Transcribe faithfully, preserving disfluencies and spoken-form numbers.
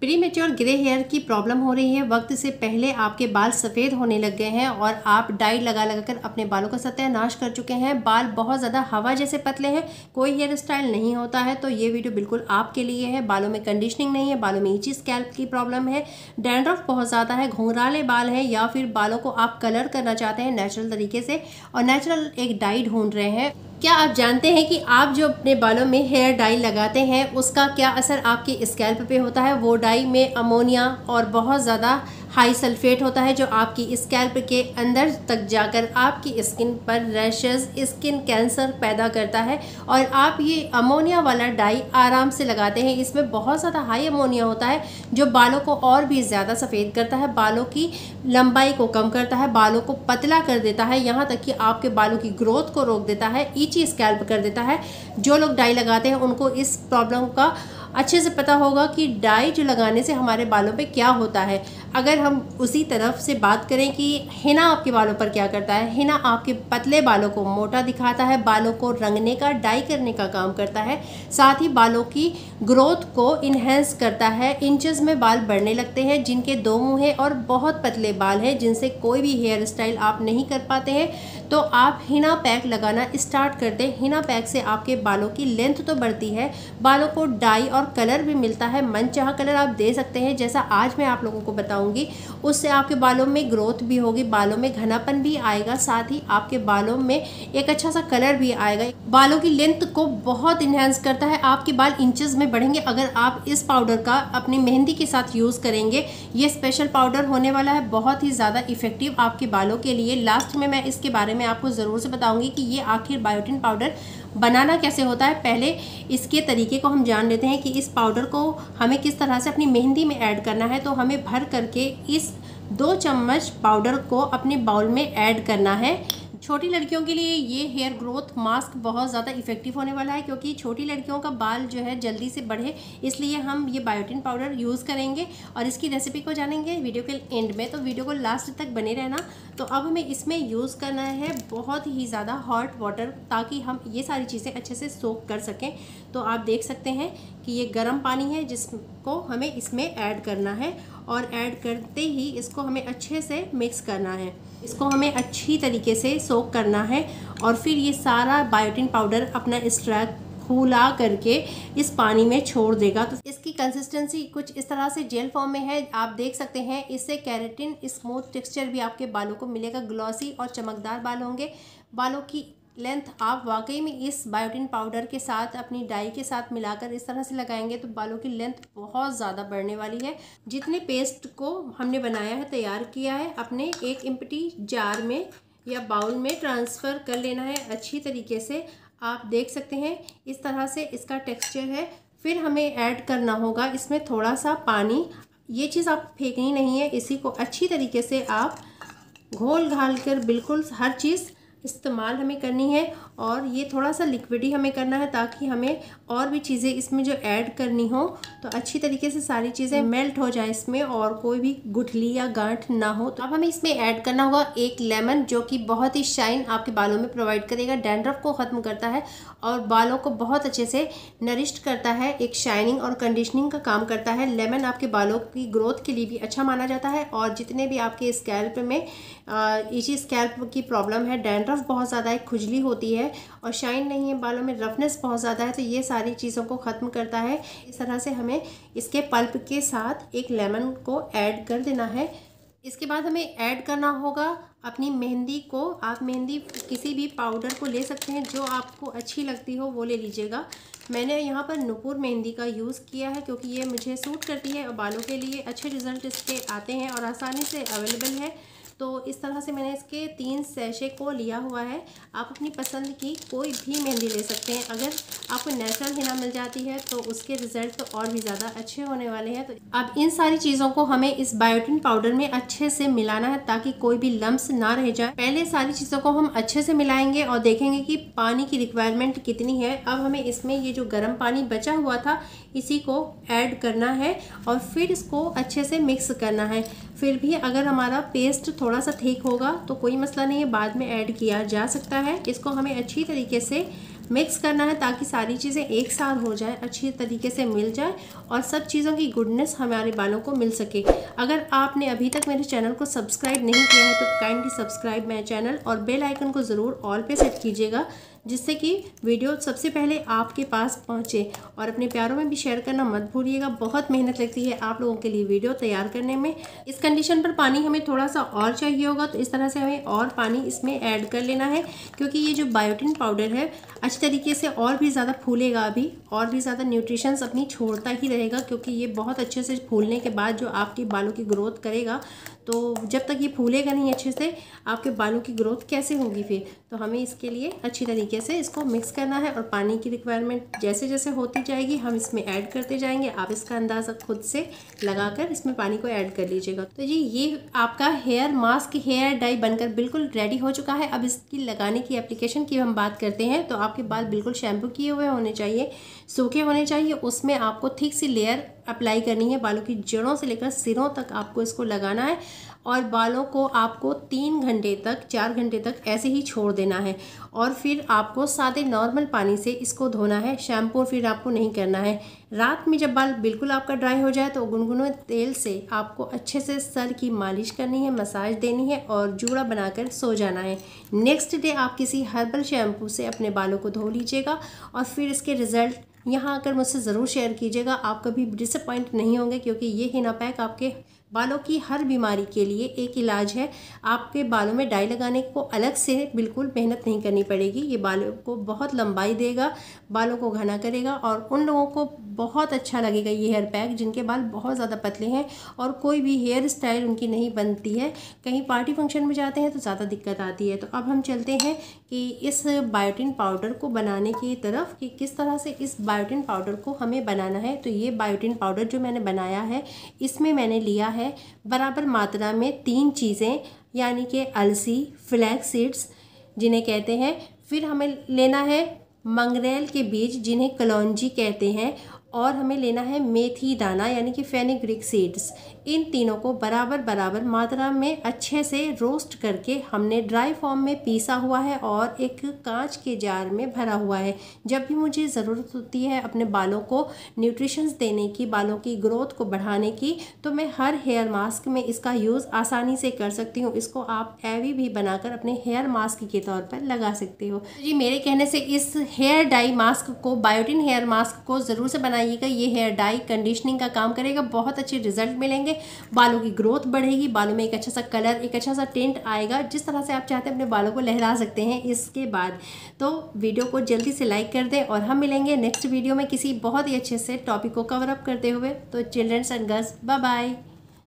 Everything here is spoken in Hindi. प्रीमेच्योर ग्रे हेयर की प्रॉब्लम हो रही है, वक्त से पहले आपके बाल सफ़ेद होने लग गए हैं और आप डाई लगा लगा कर अपने बालों का सत्यानाश कर चुके हैं, बाल बहुत ज़्यादा हवा जैसे पतले हैं, कोई हेयर स्टाइल नहीं होता है, तो ये वीडियो बिल्कुल आपके लिए है। बालों में कंडीशनिंग नहीं है, बालों में ईची स्कैल्प की प्रॉब्लम है, डैंड्रफ बहुत ज़्यादा है, घुंघराले बाल हैं, या फिर बालों को आप कलर करना चाहते हैं नेचुरल तरीके से और नेचुरल एक डाई ढूंढ रहे हैं। क्या आप जानते हैं कि आप जो अपने बालों में हेयर डाई लगाते हैं उसका क्या असर आपके स्कैल्प पे होता है? वो डाई में अमोनिया और बहुत ज़्यादा हाई सल्फेट होता है जो आपकी स्कैल्प के अंदर तक जाकर आपकी स्किन पर रैशेस, स्किन कैंसर पैदा करता है। और आप ये अमोनिया वाला डाई आराम से लगाते हैं, इसमें बहुत ज़्यादा हाई अमोनिया होता है जो बालों को और भी ज़्यादा सफ़ेद करता है, बालों की लंबाई को कम करता है, बालों को पतला कर देता है, यहाँ तक कि आपके बालों की ग्रोथ को रोक देता है, ईची स्कैल्प कर देता है। जो लोग डाई लगाते हैं उनको इस प्रॉब्लम का अच्छे से पता होगा कि डाई जो लगाने से हमारे बालों पे क्या होता है। अगर हम उसी तरफ से बात करें कि हिना आपके बालों पर क्या करता है, हिना आपके पतले बालों को मोटा दिखाता है, बालों को रंगने का, डाई करने का काम करता है, साथ ही बालों की ग्रोथ को इन्हेंस करता है। इंचेस में बाल बढ़ने लगते हैं, जिनके दो मुँह हैं और बहुत पतले बाल हैं, जिनसे कोई भी हेयर स्टाइल आप नहीं कर पाते हैं, तो आप हिना पैक लगाना स्टार्ट कर दें। हिना पैक से आपके बालों की लेंथ तो बढ़ती है, बालों को डाई और कलर भी मिलता है, मनचाहा कलर आप दे सकते हैं, जैसा आज मैं आप लोगों को बताऊंगी। उससे आपके बालों में ग्रोथ भी होगी, बालों में घनापन भी आएगा, साथ ही आपके बालों में एक अच्छा सा कलर भी आएगा, बालों की लेंथ को बहुत इन्हेंस करता है। आपके बाल इंचेस में बढ़ेंगे अगर आप इस पाउडर का अपनी मेहंदी के साथ यूज़ करेंगे। ये स्पेशल पाउडर होने वाला है, बहुत ही ज़्यादा इफेक्टिव आपके बालों के लिए। लास्ट में मैं इसके बारे में आपको ज़रूर से बताऊँगी कि ये आखिर बायोटिन पाउडर बनाना कैसे होता है। पहले इसके तरीके को हम जान लेते हैं कि इस पाउडर को हमें किस तरह से अपनी मेहंदी में ऐड करना है। तो हमें भर करके इस दो चम्मच पाउडर को अपने बाउल में ऐड करना है। छोटी लड़कियों के लिए ये हेयर ग्रोथ मास्क बहुत ज़्यादा इफेक्टिव होने वाला है, क्योंकि छोटी लड़कियों का बाल जो है जल्दी से बढ़े, इसलिए हम ये बायोटिन पाउडर यूज़ करेंगे और इसकी रेसिपी को जानेंगे वीडियो के एंड में, तो वीडियो को लास्ट तक बने रहना। तो अब हमें इसमें यूज़ करना है बहुत ही ज़्यादा हॉट वाटर, ताकि हम ये सारी चीज़ें अच्छे से सोक कर सकें। तो आप देख सकते हैं कि ये गर्म पानी है जिसको हमें इसमें ऐड करना है, और ऐड करते ही इसको हमें अच्छे से मिक्स करना है, इसको हमें अच्छी तरीके से सोक करना है। और फिर ये सारा बायोटिन पाउडर अपना स्ट्रैक फूला करके इस पानी में छोड़ देगा। तो इसकी कंसिस्टेंसी कुछ इस तरह से जेल फॉर्म में है, आप देख सकते हैं। इससे केराटिन स्मूथ टेक्सचर भी आपके बालों को मिलेगा, ग्लॉसी और चमकदार बाल होंगे। बालों की लेंथ आप वाकई में इस बायोटिन पाउडर के साथ अपनी डाई के साथ मिलाकर इस तरह से लगाएंगे तो बालों की लेंथ बहुत ज़्यादा बढ़ने वाली है। जितने पेस्ट को हमने बनाया है, तैयार किया है, अपने एक एम्प्टी जार में या बाउल में ट्रांसफ़र कर लेना है अच्छी तरीके से। आप देख सकते हैं इस तरह से इसका टेक्सचर है। फिर हमें ऐड करना होगा इसमें थोड़ा सा पानी। ये चीज़ आप फेंकनी नहीं है, इसी को अच्छी तरीके से आप घोल घाल कर बिल्कुल हर चीज़ इस्तेमाल हमें करनी है। और ये थोड़ा सा लिक्विडी हमें करना है ताकि हमें और भी चीज़ें इसमें जो ऐड करनी हो तो अच्छी तरीके से सारी चीज़ें मेल्ट हो जाए इसमें और कोई भी गुठली या गांठ ना हो। तो अब हमें इसमें ऐड करना होगा एक लेमन, जो कि बहुत ही शाइन आपके बालों में प्रोवाइड करेगा, डैंड्रफ को ख़त्म करता है और बालों को बहुत अच्छे से नरिश्ड करता है, एक शाइनिंग और कंडीशनिंग का काम करता है। लेमन आपके बालों की ग्रोथ के लिए भी अच्छा माना जाता है। और जितने भी आपके स्कैल्प में ईची स्कैल्प की प्रॉब्लम है, डैंड्रफ रफ बहुत ज़्यादा है, खुजली होती है और शाइन नहीं है, बालों में रफनेस बहुत ज़्यादा है, तो ये सारी चीज़ों को ख़त्म करता है। इस तरह से हमें इसके पल्प के साथ एक लेमन को ऐड कर देना है। इसके बाद हमें ऐड करना होगा अपनी मेहंदी को। आप मेहंदी किसी भी पाउडर को ले सकते हैं जो आपको अच्छी लगती हो, वो ले लीजिएगा। मैंने यहाँ पर नूपुर मेहंदी का यूज़ किया है क्योंकि ये मुझे सूट करती है और बालों के लिए अच्छे रिजल्ट इसके आते हैं और आसानी से अवेलेबल है। तो इस तरह से मैंने इसके तीन सैशे को लिया हुआ है। आप अपनी पसंद की कोई भी मेहंदी ले सकते हैं। अगर आपको नेचुरल हिना मिल जाती है तो उसके रिज़ल्ट तो और भी ज़्यादा अच्छे होने वाले हैं। तो अब इन सारी चीज़ों को हमें इस बायोटिन पाउडर में अच्छे से मिलाना है ताकि कोई भी लम्स ना रह जाए। पहले सारी चीज़ों को हम अच्छे से मिलाएंगे और देखेंगे कि पानी की रिक्वायरमेंट कितनी है। अब हमें इसमें ये जो गर्म पानी बचा हुआ था इसी को ऐड करना है और फिर इसको अच्छे से मिक्स करना है। फिर भी अगर हमारा पेस्ट थोड़ा सा थिक होगा तो कोई मसला नहीं है, बाद में ऐड किया जा सकता है। इसको हमें अच्छी तरीके से मिक्स करना है ताकि सारी चीज़ें एक साथ हो जाए, अच्छी तरीके से मिल जाए और सब चीज़ों की गुडनेस हमारे बालों को मिल सके। अगर आपने अभी तक मेरे चैनल को सब्सक्राइब नहीं किया है तो काइंडली सब्सक्राइब माय चैनल और बेल आइकन को ज़रूर ऑल पे सेट कीजिएगा, जिससे कि वीडियो सबसे पहले आपके पास पहुंचे। और अपने प्यारों में भी शेयर करना मत भूलिएगा, बहुत मेहनत लगती है आप लोगों के लिए वीडियो तैयार करने में। इस कंडीशन पर पानी हमें थोड़ा सा और चाहिए होगा, तो इस तरह से हमें और पानी इसमें ऐड कर लेना है, क्योंकि ये जो बायोटिन पाउडर है अच्छी तरीके से और भी ज़्यादा फूलेगा अभी, और भी ज़्यादा न्यूट्रिशंस अपनी छोड़ता ही रहेगा, क्योंकि ये बहुत अच्छे से फूलने के बाद जो आपके बालों की ग्रोथ करेगा, तो जब तक ये फूलेगा नहीं अच्छे से आपके बालों की ग्रोथ कैसे होगी फिर। तो हमें इसके लिए अच्छी तरीके से इसको मिक्स करना है और पानी की रिक्वायरमेंट जैसे जैसे होती जाएगी हम इसमें ऐड करते जाएंगे। आप इसका अंदाज़ा खुद से लगाकर इसमें पानी को ऐड कर लीजिएगा। तो जी ये आपका हेयर मास्क हेयर डाई बनकर बिल्कुल रेडी हो चुका है। अब इसकी लगाने की एप्लीकेशन की हम बात करते हैं, तो आपके बाल बिल्कुल शैम्पू किए हुए होने चाहिए, सूखे होने चाहिए। उसमें आपको ठीक सी लेयर अप्लाई करनी है, बालों की जड़ों से लेकर सिरों तक आपको इसको लगाना है और बालों को आपको तीन घंटे तक चार घंटे तक ऐसे ही छोड़ देना है। और फिर आपको सादे नॉर्मल पानी से इसको धोना है, शैम्पू फिर आपको नहीं करना है। रात में जब बाल बिल्कुल आपका ड्राई हो जाए तो गुनगुने तेल से आपको अच्छे से सर की मालिश करनी है, मसाज देनी है और जूड़ा बनाकर सो जाना है। नेक्स्ट डे आप किसी हर्बल शैम्पू से अपने बालों को धो लीजिएगा और फिर इसके रिज़ल्ट यहाँ आकर मुझसे ज़रूर शेयर कीजिएगा। आप कभी डिसअपॉइंट नहीं होंगे, क्योंकि ये हिना पैक आपके बालों की हर बीमारी के लिए एक इलाज है। आपके बालों में डाई लगाने को अलग से बिल्कुल मेहनत नहीं करनी पड़ेगी। ये बालों को बहुत लंबाई देगा, बालों को घना करेगा और उन लोगों को बहुत अच्छा लगेगा ये हेयर पैक जिनके बाल बहुत ज़्यादा पतले हैं और कोई भी हेयर स्टाइल उनकी नहीं बनती है, कहीं पार्टी फंक्शन में जाते हैं तो ज़्यादा दिक्कत आती है। तो अब हम चलते हैं कि इस बायोटिन पाउडर को बनाने की तरफ, कि किस तरह से इस बायोटिन पाउडर को हमें बनाना है। तो ये बायोटिन पाउडर जो मैंने बनाया है, इसमें मैंने लिया है बराबर मात्रा में तीन चीज़ें, यानी कि अलसी, फ्लैक्स सीड्स जिन्हें कहते हैं, फिर हमें लेना है मंगरेल के बीज जिन्हें कलौंजी कहते हैं, और हमें लेना है मेथी दाना यानी कि फेनिग्रिक सीड्स। इन तीनों को बराबर बराबर मात्रा में अच्छे से रोस्ट करके हमने ड्राई फॉर्म में पीसा हुआ है और एक कांच के जार में भरा हुआ है। जब भी मुझे ज़रूरत होती है अपने बालों को न्यूट्रिशंस देने की, बालों की ग्रोथ को बढ़ाने की, तो मैं हर हेयर मास्क में इसका यूज़ आसानी से कर सकती हूँ। इसको आप एवी भी बनाकर अपने हेयर मास्क के तौर पर लगा सकते हो। जी मेरे कहने से इस हेयर डाई मास्क को, बायोटिन हेयर मास्क को ज़रूर से बनाइएगा। ये हेयर डाई कंडीशनिंग का काम करेगा, बहुत अच्छे रिजल्ट मिलेंगे, बालों की ग्रोथ बढ़ेगी, बालों में एक अच्छा सा कलर, एक अच्छा सा टेंट आएगा, जिस तरह से आप चाहते हैं अपने बालों को लहरा सकते हैं। इसके बाद तो वीडियो को जल्दी से लाइक कर दें और हम मिलेंगे नेक्स्ट वीडियो में किसी बहुत ही अच्छे से टॉपिक को कवर अप करते हुए। तो childrens and girls, bye bye.